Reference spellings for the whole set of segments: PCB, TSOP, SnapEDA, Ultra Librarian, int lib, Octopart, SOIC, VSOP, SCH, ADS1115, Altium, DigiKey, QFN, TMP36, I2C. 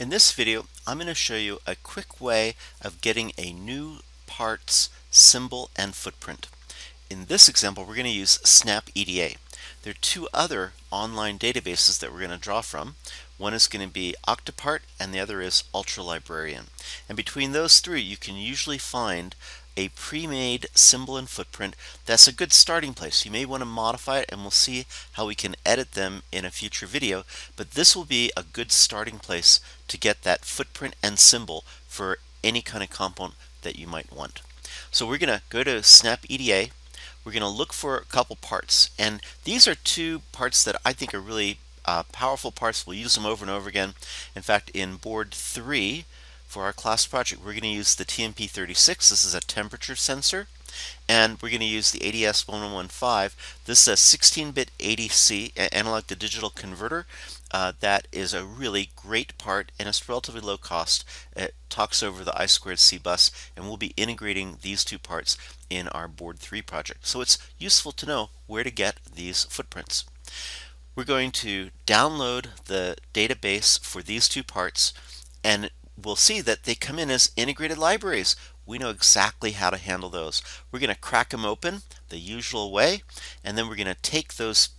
In this video, I'm going to show you a quick way of getting a new part's symbol and footprint. In this example, we're going to use SnapEDA. There are two other online databases that we're going to draw from. One is going to be Octopart and the other is Ultra Librarian. And between those three, you can usually find a pre-made symbol and footprint. That's a good starting place. You may want to modify it, and we'll see how we can edit them in a future video, but this will be a good starting place to get that footprint and symbol for any kind of component that you might want. So we're going to go to SnapEDA. We're going to look for a couple parts, and these are two parts that I think are really powerful parts. We'll use them over and over again. In fact, in board 3 for our class project, we're going to use the TMP36. This is a temperature sensor, and we're going to use the ADS1115. This is a 16-bit ADC, analog to digital converter. That is a really great part, and it's relatively low cost. It talks over the I2C bus, and we'll be integrating these two parts in our board 3 project. So it's useful to know where to get these footprints. We're going to download the database for these two parts, and we'll see that they come in as integrated libraries. We know exactly how to handle those. We're going to crack them open the usual way, and then we're going to take those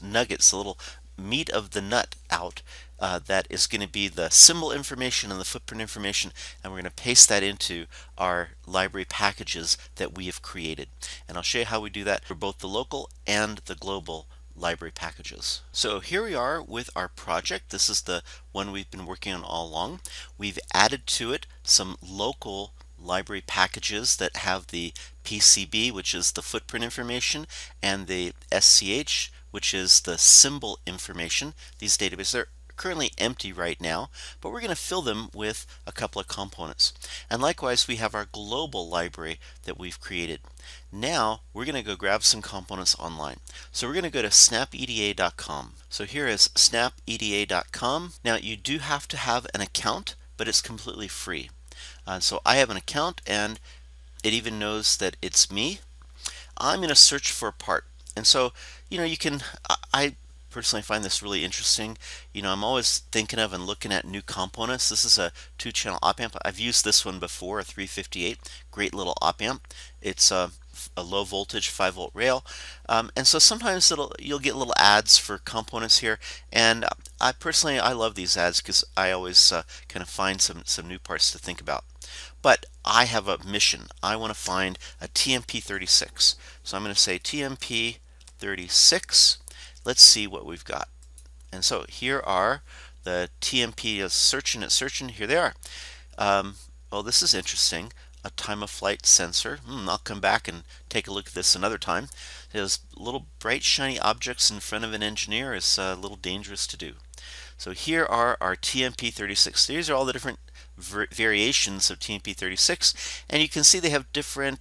nuggets, the little meat of the nut out, that is going to be the symbol information and the footprint information, and we're going to paste that into our library packages that we have created. And I'll show you how we do that for both the local and the global library packages. So here we are with our project. This is the one we've been working on all along. We've added to it some local library packages that have the PCB, which is the footprint information, and the SCH, which is the symbol information. These databases are currently empty right now, but we're going to fill them with a couple of components. And likewise, we have our global library that we've created. Now we're going to go grab some components online. So we're going to go to snapeda.com. So here is snapeda.com. Now you do have to have an account, but it's completely free. So I have an account, and it even knows that it's me. I'm going to search for a part. And so, you know, you can, I personally find this really interesting. You know, I'm always thinking of and looking at new components. This is a 2-channel op amp. I've used this one before, a 358. Great little op amp. It's a low voltage 5-volt rail. And so sometimes you'll get little ads for components here. And I personally, I love these ads because I always kind of find some new parts to think about. But I have a mission. I want to find a TMP36. So I'm going to say TMP36. Let's see what we've got. And so here are the TMP is searching, it's searching. Here they are. Well, this is interesting. A time of flight sensor. I'll come back and take a look at this another time. Those little bright shiny objects in front of an engineer is a little dangerous to do. So here are our TMP36. These are all the different variations of TMP36, and you can see they have different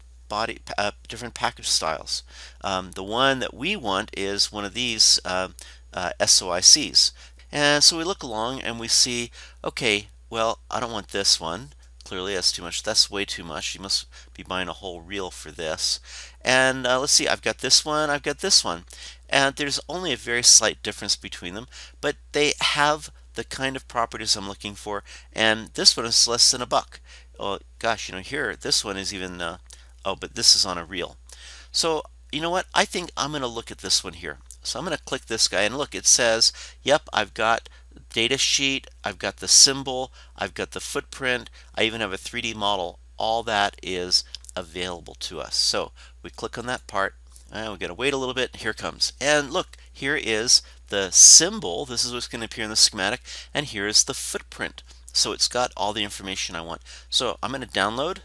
different package styles. The one that we want is one of these SOICs. And so we look along and we see, okay, well, I don't want this one. Clearly that's too much. That's way too much. You must be buying a whole reel for this. And let's see, I've got this one, I've got this one. And there's only a very slight difference between them, but they have the kind of properties I'm looking for. And this one is less than $1. Oh gosh, you know, here, this one is even oh, but this is on a reel. So you know what? I think I'm going to look at this one here. So I'm going to click this guy, and look, it says, yep, I've got data sheet, I've got the symbol, I've got the footprint, I even have a 3D model. All that is available to us. So we click on that part, and we got to wait a little bit. Here it comes. And look, here is the symbol. This is what's going to appear in the schematic, and here is the footprint. So it's got all the information I want. So I'm going to download.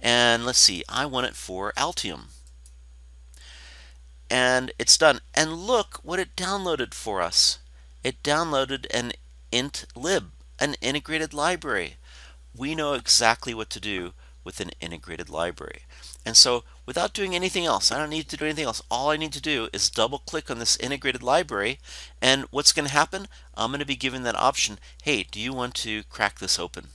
And let's see, I want it for Altium. And it's done. And look what it downloaded for us. It downloaded an int lib, an integrated library. We know exactly what to do with an integrated library. And so without doing anything else, I don't need to do anything else. All I need to do is double click on this integrated library. And what's going to happen? I'm going to be given that option. Hey, do you want to crack this open?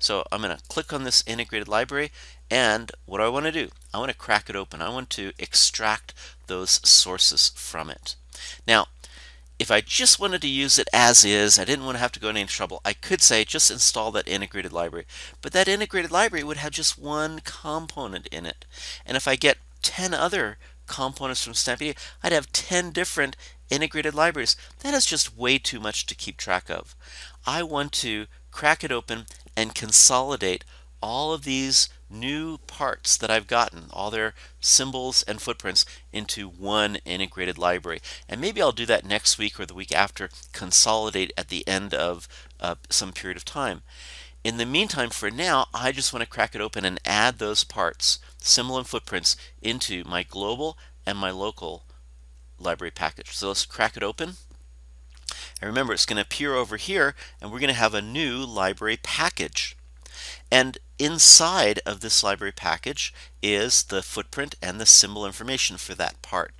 So I'm going to click on this integrated library, and what do I want to do? I want to crack it open. I want to extract those sources from it. Now, If I just wanted to use it as is, I didn't want to have to go into any trouble, I could say just install that integrated library. But that integrated library would have just one component in it. And if I get 10 other components from SnapEDA, I'd have 10 different integrated libraries. That is just way too much to keep track of. I want to crack it open and consolidate all of these new parts that I've gotten, all their symbols and footprints, into one integrated library. And maybe I'll do that next week or the week after, consolidate at the end of some period of time. In the meantime, for now, I just want to crack it open and add those parts, symbol and footprints, into my global and my local library package. So let's crack it open. And remember, it's going to appear over here, and we're going to have a new library package. And inside of this library package is the footprint and the symbol information for that part.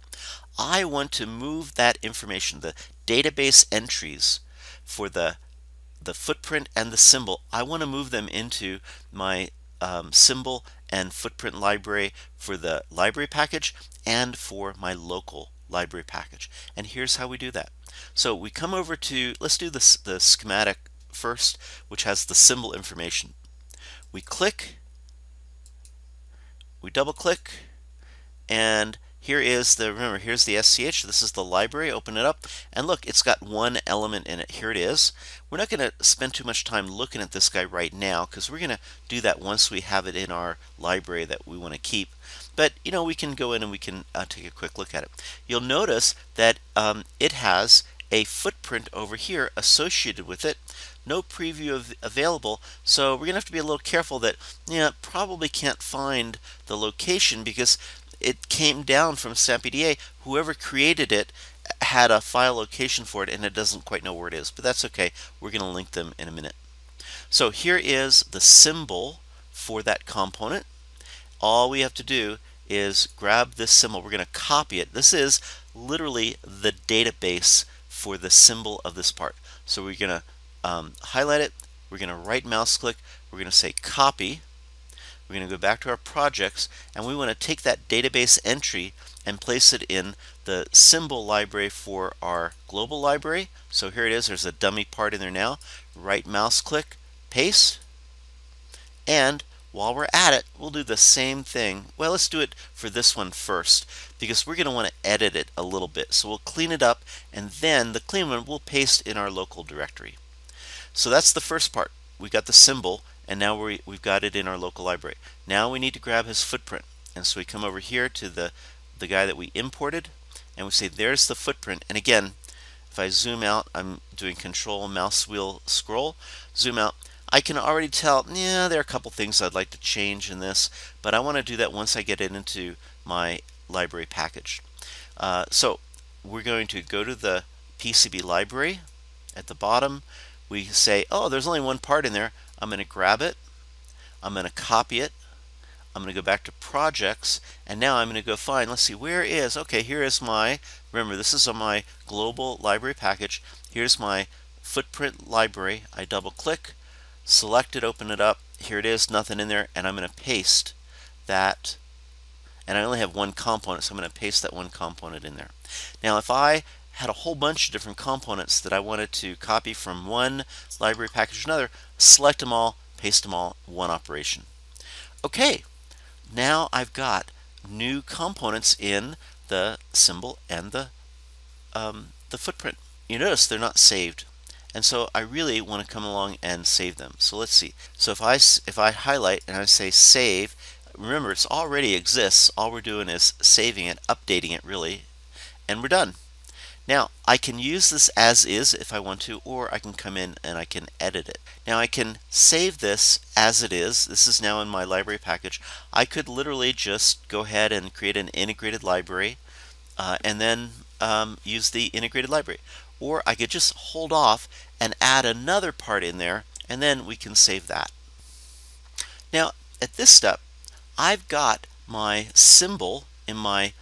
I want to move that information, the database entries for the footprint and the symbol, I want to move them into my symbol and footprint library for the library package and for my local library package. And here's how we do that. So we come over to, let's do this, the schematic first, which has the symbol information. We click, we double click, and here is the, remember, here's the SCH, this is the library, open it up, and look, it's got one element in it. Here it is. We're not going to spend too much time looking at this guy right now, because we're going to do that once we have it in our library that we want to keep. But, you know, we can go in and we can take a quick look at it. You'll notice that it has a footprint over here associated with it. No preview available, so we're going to have to be a little careful that, you know, probably can't find the location because it came down from SnapEDA. Whoever created it had a file location for it, and it doesn't quite know where it is, but that's okay. We're going to link them in a minute. So here is the symbol for that component. All we have to do is grab this symbol. We're going to copy it. This is literally the database for the symbol of this part. So we're going to highlight it, we're going to right mouse click, we're going to say copy, we're going to go back to our projects, and we want to take that database entry and place it in the symbol library for our global library. So here it is, there's a dummy part in there now. Right mouse click, paste, and while we're at it, we'll do the same thing. Well, let's do it for this one first, because we're going to want to edit it a little bit. So we'll clean it up, and then the clean one we'll paste in our local directory. So that's the first part. We got the symbol, and now we've got it in our local library. Now we need to grab his footprint. And so we come over here to the guy that we imported, and we say, there's the footprint. And again, if I zoom out, I'm doing control mouse wheel scroll, zoom out. I can already tell, yeah, there are a couple things I'd like to change in this, but I want to do that once I get it into my library package. So we're going to go to the PCB library at the bottom. We say, oh, there's only one part in there. I'm going to grab it. I'm going to copy it. I'm going to go back to projects, and now I'm going to go find, let's see, where is, okay, here is my, remember, this is on my global library package. Here's my footprint library. I double click. Select it, open it up, here it is, nothing in there, and I'm going to paste that, and I only have one component, so I'm going to paste that one component in there. Now if I had a whole bunch of different components that I wanted to copy from one library package to another, select them all, paste them all, one operation. Okay, now I've got new components in the symbol and the footprint. You notice they're not saved. And so I really want to come along and save them. So let's see. So if I highlight and I say save, remember it's already exists. All we're doing is saving it, updating it really, and we're done. Now I can use this as is if I want to, or I can come in and I can edit it. Now I can save this as it is. This is now in my library package. I could literally just go ahead and create an integrated library and then use the integrated library. Or I could just hold off and add another part in there, and then we can save that. Now at this step, I've got my symbol in my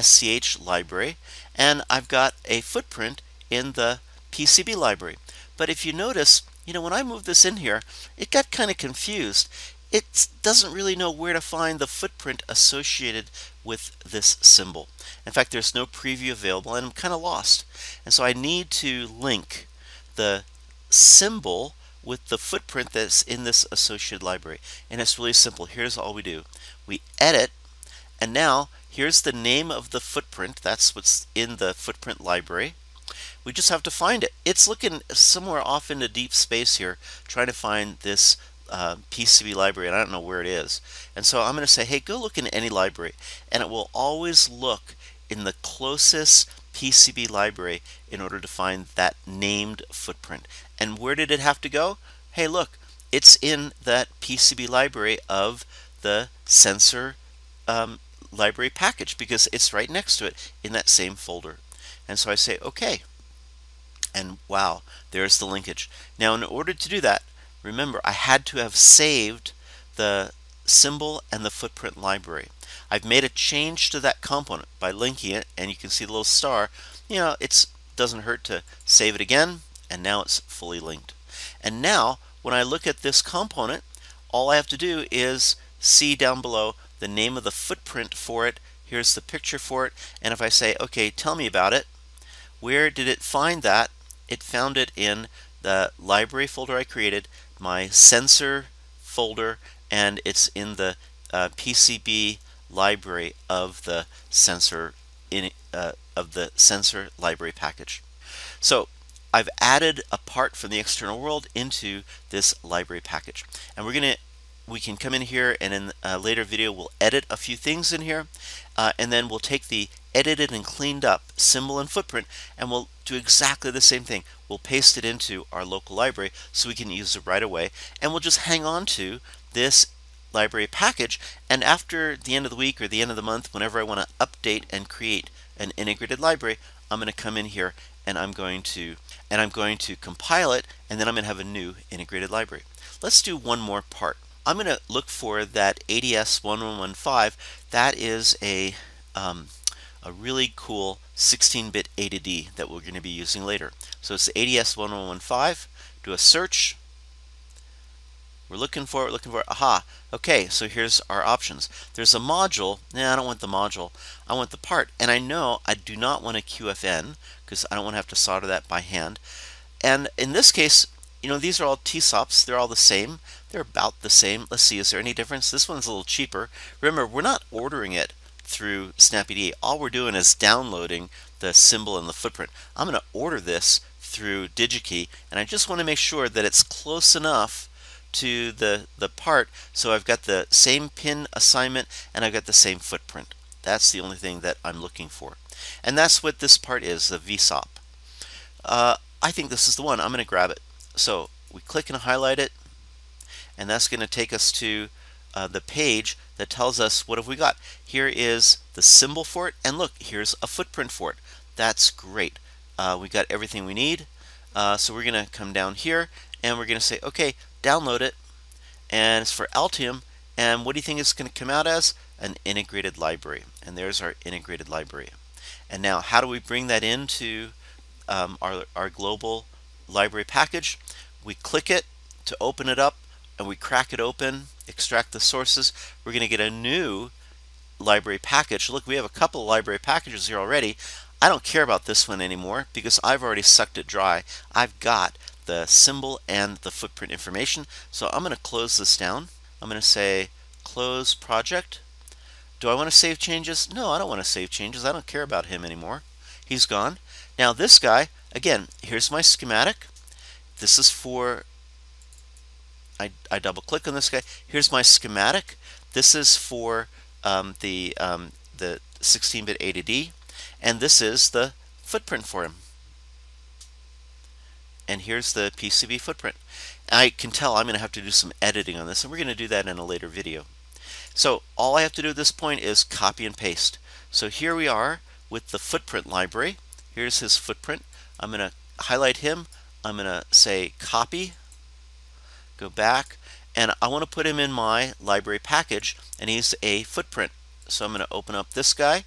SCH library, and I've got a footprint in the PCB library. But if you notice, you know, when I moved this in here, it got kind of confused. it doesn't really know where to find the footprint associated with this symbol. In fact, there's no preview available and I'm kind of lost. And so I need to link the symbol with the footprint that's in this associated library. And it's really simple. Here's all we do. We edit, and now here's the name of the footprint. That's what's in the footprint library. We just have to find it. It's looking somewhere off into deep space here, trying to find this PCB library, and I don't know where it is. And so I'm going to say, hey, go look in any library, and it will always look in the closest PCB library in order to find that named footprint. And where did it have to go? Hey, look, it's in that PCB library of the sensor library package, because it's right next to it in that same folder. And so I say okay, and wow, there's the linkage. Now in order to do that, remember, I had to have saved the symbol and the footprint library. I've made a change to that component by linking it, and you can see the little star. You know, it doesn't hurt to save it again, and now it's fully linked. And now when I look at this component, all I have to do is see down below the name of the footprint for it. Here's the picture for it, and if I say, okay, tell me about it, where did it find that? It found it in the library folder I created, my sensor folder, and it's in the PCB library of the sensor library package. So I've added a part from the external world into this library package, and we can come in here, and in a later video we'll edit a few things in here, and then we'll take the edited and cleaned up symbol and footprint, and we'll do exactly the same thing. We'll paste it into our local library so we can use it right away, and we'll just hang on to this library package, and after the end of the week or the end of the month, whenever I want to update and create an integrated library, I'm going to come in here and I'm going to compile it, and then I'm going to have a new integrated library. Let's do one more part. I'm going to look for that ADS1115. That is a really cool 16-bit A to D that we're going to be using later. So it's the ADS1115. Do a search. We're looking for it. Aha. Okay. So here's our options. There's a module. Nah, I don't want the module. I want the part. And I know I do not want a QFN because I don't want to have to solder that by hand. And in this case, you know, these are all TSOPs. They're all the same. They're about the same. Let's see, is there any difference? This one's a little cheaper. Remember, we're not ordering it through SnapEDA. All we're doing is downloading the symbol and the footprint. I'm going to order this through DigiKey, and I just want to make sure that it's close enough to the part so I've got the same pin assignment and I've got the same footprint. That's the only thing that I'm looking for. And that's what this part is, the VSOP. I think this is the one. I'm going to grab it. So we click and highlight it, and that's going to take us to the page that tells us what have we got. Here is the symbol for it, and look, here's a footprint for it. That's great. We got everything we need. So we're going to come down here, and we're going to say, okay, download it, and it's for Altium, and what do you think it's going to come out as? An integrated library. And there's our integrated library. And now how do we bring that into our global library package? We click it to open it up, and we crack it open, extract the sources. We're going to get a new library package. Look, we have a couple of library packages here already. I don't care about this one anymore because I've already sucked it dry. I've got the symbol and the footprint information. So I'm going to close this down. I'm going to say close project. Do I want to save changes? No, I don't want to save changes. I don't care about him anymore. He's gone. Now this guy, again, here's my schematic. This is for I double click on this guy. Here's my schematic. This is for the 16-bit A to D, and this is the footprint for him. And here's the PCB footprint. I can tell I'm going to have to do some editing on this, and we're going to do that in a later video. So all I have to do at this point is copy and paste. So here we are with the footprint library. Here's his footprint. I'm going to highlight him. I'm going to say copy. Go back, and I want to put him in my library package, and he's a footprint. So I'm going to open up this guy.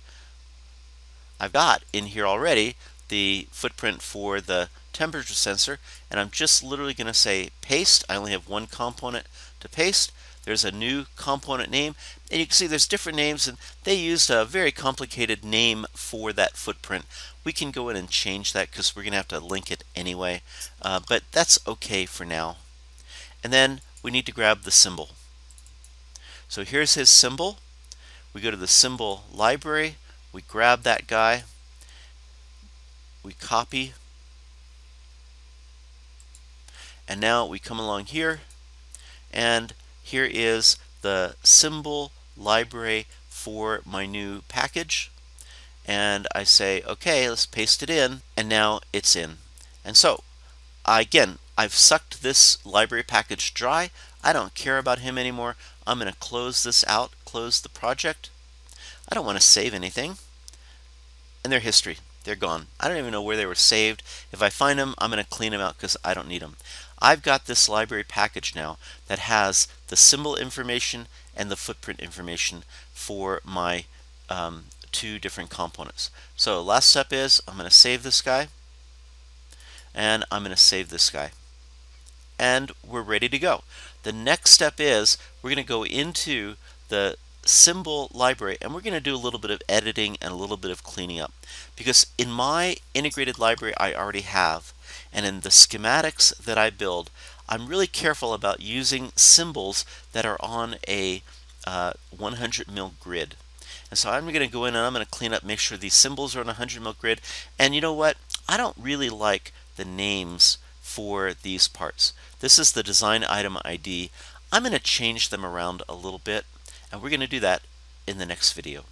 I've got in here already the footprint for the temperature sensor, and I'm just literally going to say paste. I only have one component to paste. There's a new component name, and you can see there's different names, and they used a very complicated name for that footprint. We can go in and change that because we're going to have to link it anyway, but that's okay for now. And then we need to grab the symbol. So here's his symbol. We go to the symbol library, we grab that guy, we copy, and now we come along here, and here is the symbol library for my new package, and I say okay, let's paste it in, and now it's in. And so again, I've sucked this library package dry. I don't care about him anymore. I'm going to close this out, close the project. I don't want to save anything, and their history, they're gone. I don't even know where they were saved. If I find them, I'm going to clean them out because I don't need them. I've got this library package now that has the symbol information and the footprint information for my two different components. So last step is I'm going to save this guy, and I'm going to save this guy, and we're ready to go. The next step is we're going to go into the symbol library, and we're going to do a little bit of editing and a little bit of cleaning up, because in my integrated library I already have, and in the schematics that I build, I'm really careful about using symbols that are on a 100 mil grid. And so I'm going to go in and I'm going to clean up, make sure these symbols are on a 100 mil grid. And you know what? I don't really like the names for these parts. This is the design item ID. I'm going to change them around a little bit, and we're going to do that in the next video.